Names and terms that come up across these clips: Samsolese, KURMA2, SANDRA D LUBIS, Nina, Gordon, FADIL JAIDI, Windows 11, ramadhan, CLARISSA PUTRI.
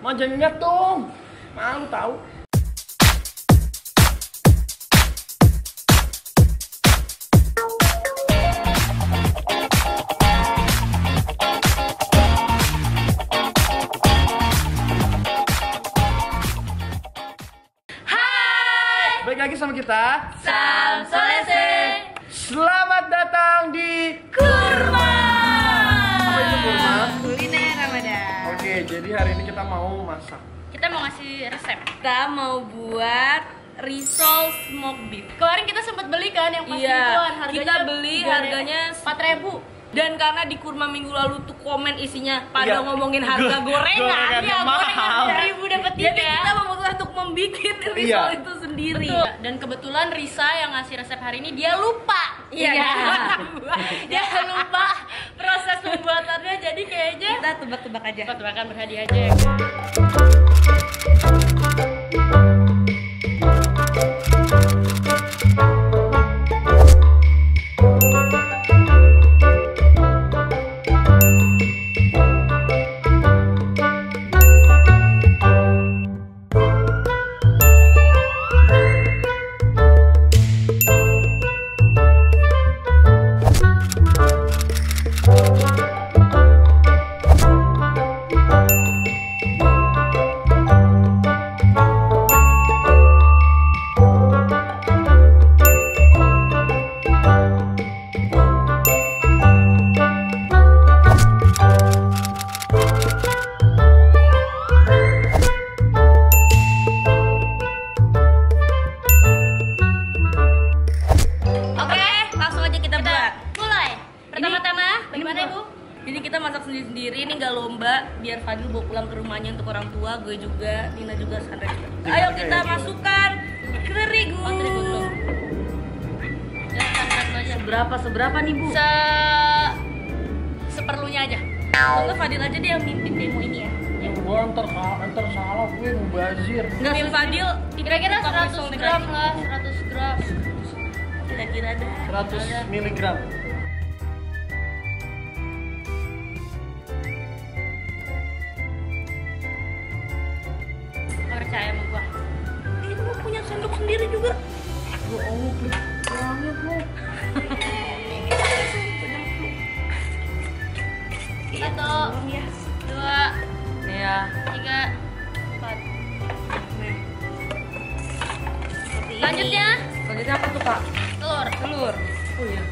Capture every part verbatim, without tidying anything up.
Mau jenggat dong. Malu tahu. Hai, balik lagi sama kita Samsolese. Selamat datang di Kurma. Apa itu kurma? Kuliner Ramadan. Oke, jadi hari ini kita mau masak. Kita mau ngasih resep. Kita mau buat risol smoked beef. Kemarin kita sempat beli kan yang pas iya, mingguan. Harganya kita beli harganya empat ribu. Dan karena di kurma minggu lalu tuh komen isinya pada ya, ngomongin harga gorengan, gorengan ya, mahal. Gorengan dapat tiga. Jadi kita memutuskan untuk membikin risol iya. itu sendiri. Betul. Dan kebetulan Risa yang ngasih resep hari ini dia lupa. Iya. Ya. Dia lupa proses pembuatannya, jadi kayaknya kita tebak-tebak aja. Tebak-tebakan berhadiah aja. Biar Fadil bawa pulang ke rumahnya untuk orang tua, gue juga, Nina juga, Sandra juga. Ayo kita masukkan terigu. Oh, terigu tuh. Ya, aja. Seberapa seberapa nih bu? Se seperlunya aja. Tunggu Fadil aja dia yang mimpin demo ini ya. Gue antar antar salah gue mubazir. Nggak sih Fadil? Kira-kira seratus gram lah, seratus gram. Kira-kira ada. seratus miligram. Percaya sama gua. Ini gua punya sendok sendiri juga. Gua omong banget lu. Satu, dua, ya, tiga, empat. Selanjutnya? Selanjutnya apa tuh kak? Telur. Telur. Oh iya.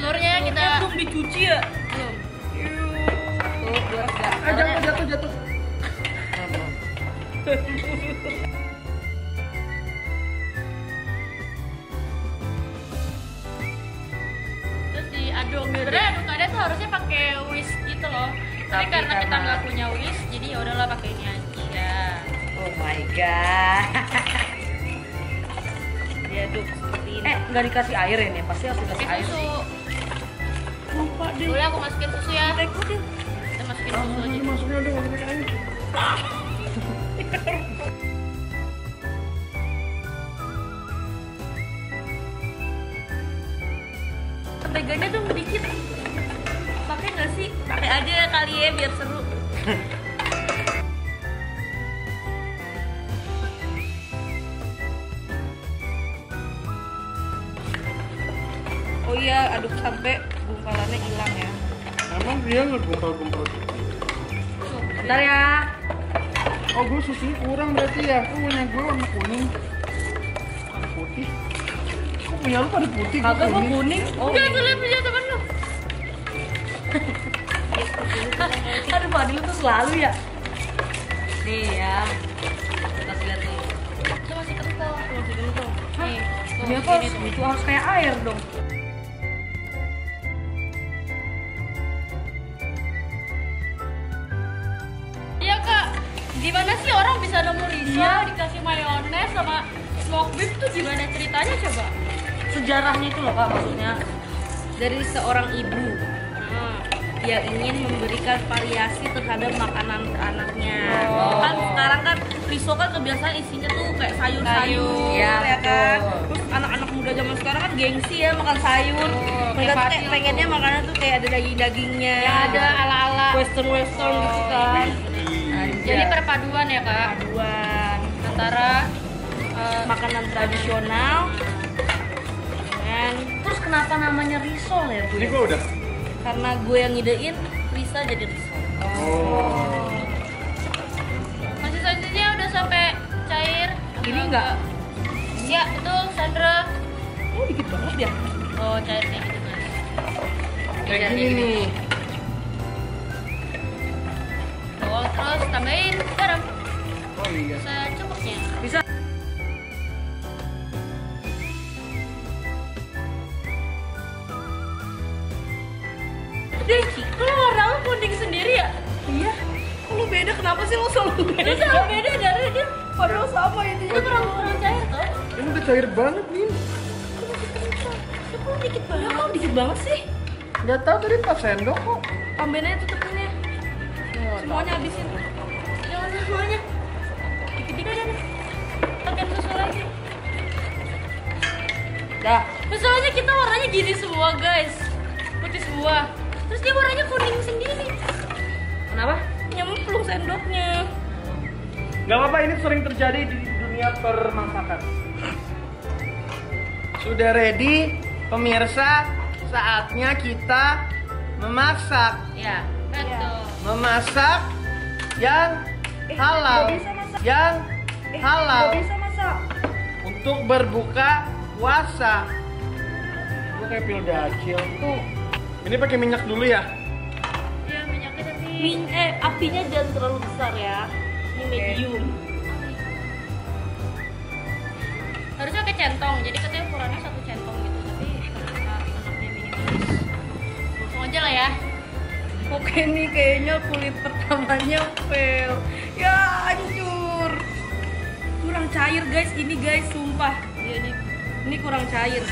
Telurnya kita belum dicuci ya? Belum. Tuh, gua sudah. Eh jatuh jatuh jatuh. Terus diaduk, sebenarnya aduk-aduk tuh harusnya pakai whisk gitu loh. Tapi, Tapi karena kita nggak punya whisk, jadi ya udahlah pakai ini aja. Oh my god. Diaduk seperti ini. Eh nggak dikasih air ini, pasti harus dikasih air. Susu. Lupa deh. Boleh aku masukin susu ya? Kita masukin susu aja. Ini masuknya deh, nggak pakai air. Teganya dong sedikit. Pakai nggak sih? Pakai aja kali ya biar seru. Oh iya, aduk sampai gumpalannya hilang ya. Emang dia nggak gumpal-gumpal? Bentar ya. Oh gue susunya kurang berarti ya, gue punya gue warna kuning putih. Kok punya lu pada putih? Kagak gue kuning. Udah tuh liat punya temen lu. Aduh Fadil lu tuh selalu ya. Nih ya, kita lihat nih. Itu masih kental. Masih kental. Nih, dia kok itu harus kayak air dong. Gimana sih orang bisa nemu risol iya. dikasih mayones sama smoked beef tuh gimana ceritanya coba? Sejarahnya itu loh kak, maksudnya dari seorang ibu hmm. dia ingin memberikan variasi terhadap makanan ke anaknya. Oh. Kan sekarang kan risol kan kebiasaan isinya tuh kayak sayur-sayur ya, ya kan. Oh. Terus anak-anak muda zaman sekarang kan gengsi ya makan sayur. Oh, mereka tuh kayak pengennya makanan tuh kayak ada daging-dagingnya. Ya ada ala-ala western-western oh. gitu kan. Anjir. Jadi ya, perpaduan ya Kak? Perpaduan antara uh, makanan tradisional dengan... Terus kenapa namanya risol ya Bu? Ini gue udah? Karena gue yang ngidein, Risa jadi risol. Oh, oh. Masih sausnya udah sampai cair. Ini enggak? Iya, betul Sandra. Oh dikit banget ya? Oh cairnya gitu kan. Kayak gini nih. Oh, terus tambahin garam. Oh iya. Secukupnya. Bisa. Deki, lo orang kuning sendiri ya? Iya. Lo beda, kenapa sih lo selalu beda? Lo selalu beda dari dia. Padahal sama itu. Itu kurang-kurang cair tuh. Ini udah cair banget nih. Kok dikit banget? Kok dikit banget sih? Gak tau tadi empat sendok kok. Ambilnya tutupin ya. Semuanya habisin. Jangan semuanya. Dikit-dikit aja deh. Pakein susu lagi. Dah. Masalahnya kita warnanya gini semua guys. Putih semua. Terus dia warnanya kuning sendiri. Kenapa? Nyemplung sendoknya. Gak apa-apa, ini sering terjadi di dunia permasakan. Sudah ready, pemirsa. Saatnya kita memasak. Ya, betul. Memasak yang halal, eh, yang eh, halal bisa masak. Untuk berbuka puasa. Gue kayak Pilda Acil tuh. Ini pakai minyak dulu ya? Iya, minyaknya tapi Min eh apinya jangan terlalu besar ya. Ini medium. Okay. Harusnya pakai centong, jadi katanya ukurannya satu centong gitu, tapi karena anaknya minim, langsung aja lah ya. Oke nih, kayaknya kulit pertamanya fail, ya hancur, kurang cair guys, ini guys, sumpah, ini ini kurang cair,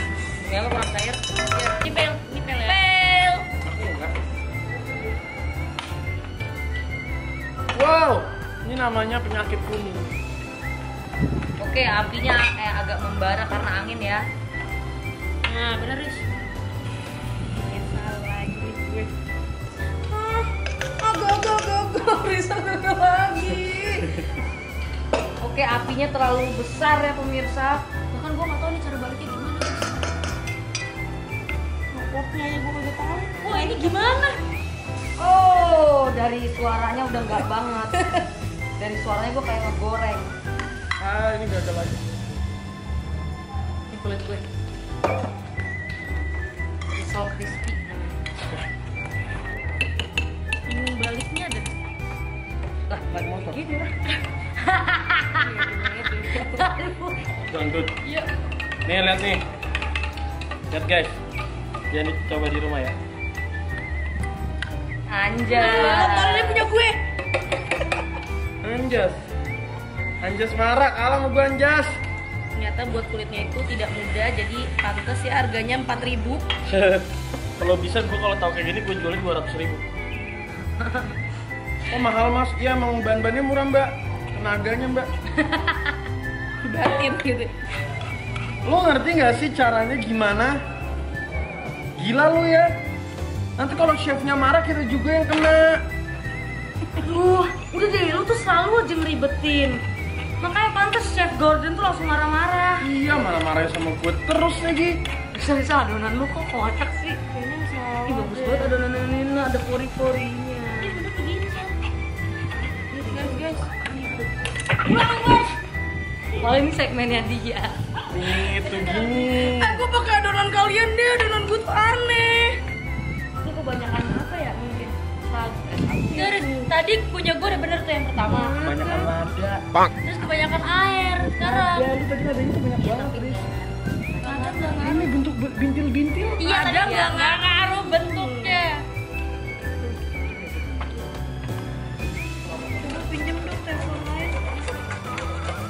ya kurang cair, ini fail, ini fail ya, fail. Wow, ini namanya penyakit kuning. Oke, apinya eh, agak membara karena angin ya. Nah, bener Riz. Ya, salah duit gue. Ah, agak-agak-agak, Riz agak lagi. Oke, apinya terlalu besar ya pemirsa. Bahkan gue gak tau nih cara baliknya gimana. Mokoknya aja gue gak tau. Wah, ini gimana? Oh, dari suaranya udah gak banget. Dari suaranya gue kayak ngegoreng. Ah, ini gagal lagi. Ini kulit gue. Risol crispy. Ini baliknya ada. Lah, balik motor. Gini lah. Hahaha. Iya. Nih, lihat nih. Lihat guys. Jangan dicoba di rumah ya. Anjas. Motor ini punya gue. Anjas. Anjas marah, kalah sama gue Anjas. Ternyata buat kulitnya itu tidak mudah, jadi pantes ya harganya empat ribu. Kalau bisa gue kalau tahu kayak gini gue jualin dua ratus ribu. Oh mahal mas, iya emang bahan-bahannya murah mbak. Tenaganya mbak. Dibatin gitu. Lo ngerti gak sih caranya gimana? Gila lo ya. Nanti kalau chefnya marah kita juga yang kena. Aduh, udah deh lo tuh selalu aja ngeribetin. Makanya pantas Chef Gordon tuh langsung marah-marah. Iya, marah-marahnya sama gue terus lagi. Bisa-bisa adonan lu kok kocak sih. Kayaknya salah. Ih, bagus banget adonan ini, ada pori-porinya. Ih, udah begini kan. Guys, guys. Ulang, guys. Kalau ini segmennya dia. Nih, itu gini. Aku pakai adonan kalian deh, adonan gue tuh aneh. Lu kebanyakan apa ya? Mungkin sagu. Tadi punya gue udah bener tuh yang pertama. Kebanyakan lada. Bang. Terus kebanyakan air. Sekarang. Ya, lu tadi ladanya kebanyakan banget, Riz. Lada nggak ngaruh. Ini bentuk bintil-bintil. Iya, lada nggak ngaruh bentuknya. Coba pinjam dong telepon lain.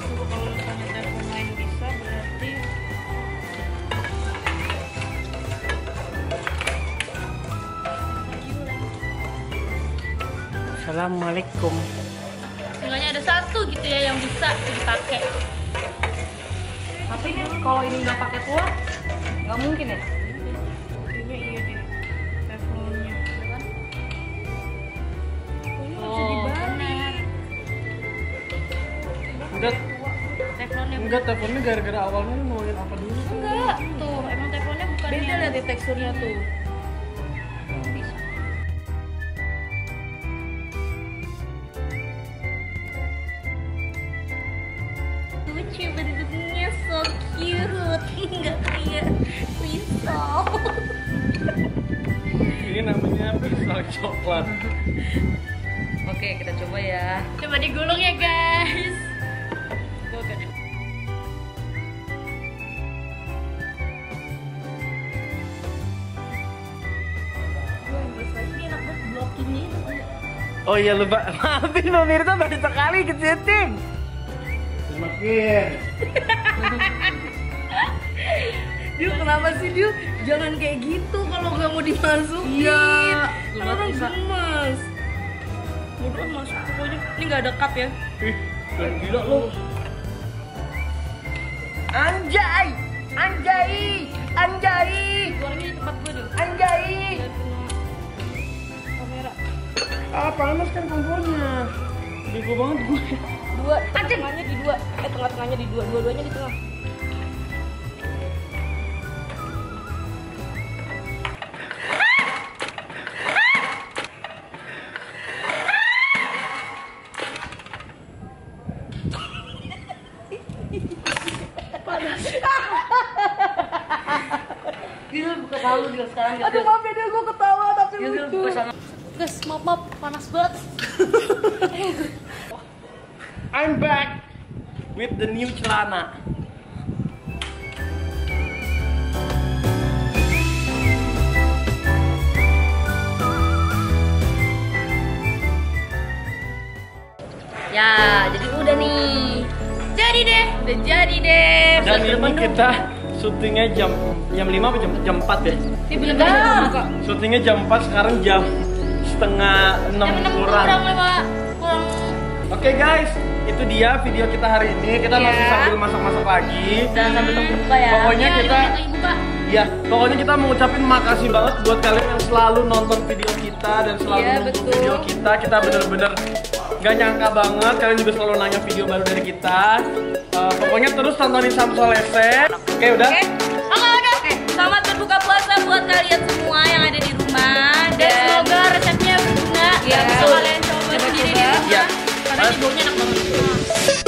Coba kalau misalnya telepon lain bisa berarti. Assalamualaikum. Seenggaknya ada satu gitu ya yang bisa dipakai. Tapi ini kalau ini nggak pakai kuah, nggak mungkin ya? Kayaknya iya deh. Teflonnya, kan? Oh, ini bisa dibalik. Enggak. Teflonnya enggak, teflonnya gara-gara awalnya mau lihat apa dulu? Enggak, tuh emang teflonnya bukan beda yang... dari teksturnya tuh. Lucu bentuknya, so cute. Enggak kayak pisau. Ini namanya pisau coklat. Oke, kita coba ya. Coba digulung ya, guys. Oh iya lupa, maafin pemirsa baru sekali ikut syuting. Semakin Diu, kenapa sih Diu? Jangan kayak gitu kalau nggak mau dimasukin. Iya, orang gemes. Bodoh masuk pokoknya, ini nggak ada cup ya. Ih, gila lo. Anjay, anjay, anjay. Keluarnya di tempat gue Diu. Anjay. Ah, panas kan kompornya. Bego banget gue. Dua, tengahnya di dua. Eh, tengah-tengahnya di dua, dua-duanya di tengah. Panas. Gila, buka kalung dia sekarang. Aduh, maaf ya, gue ketawa tapi lucu. Guys, maaf, maaf, panas banget. I'm back with the new celana. Ya, jadi udah nih. Jadi deh, udah jadi deh. Dan ini kita syutingnya jam jam lima atau jam jam empat ya? Tidak. Syutingnya jam empat, sekarang jam setengah enam kurang. Oke guys, itu dia video kita hari ini. Kita yeah. masih sambil masak-masak lagi. Dan sambil buka ya. Pokoknya yeah, kita, ya, pokoknya kita mengucapin makasih banget buat kalian yang selalu nonton video kita dan selalu yeah, nonton video kita. Kita bener-bener gak nyangka banget. Kalian juga selalu nanya video baru dari kita. Uh, pokoknya terus tontonin Samsolese. Oke okay, udah. Oke okay. oh, udah. Okay. Selamat berbuka puasa buat kalian semua yang ada di rumah. Dan semoga resepnya berguna. Ya, bisa kalian coba sendiri di rumah. Karena tidurnya enak banget.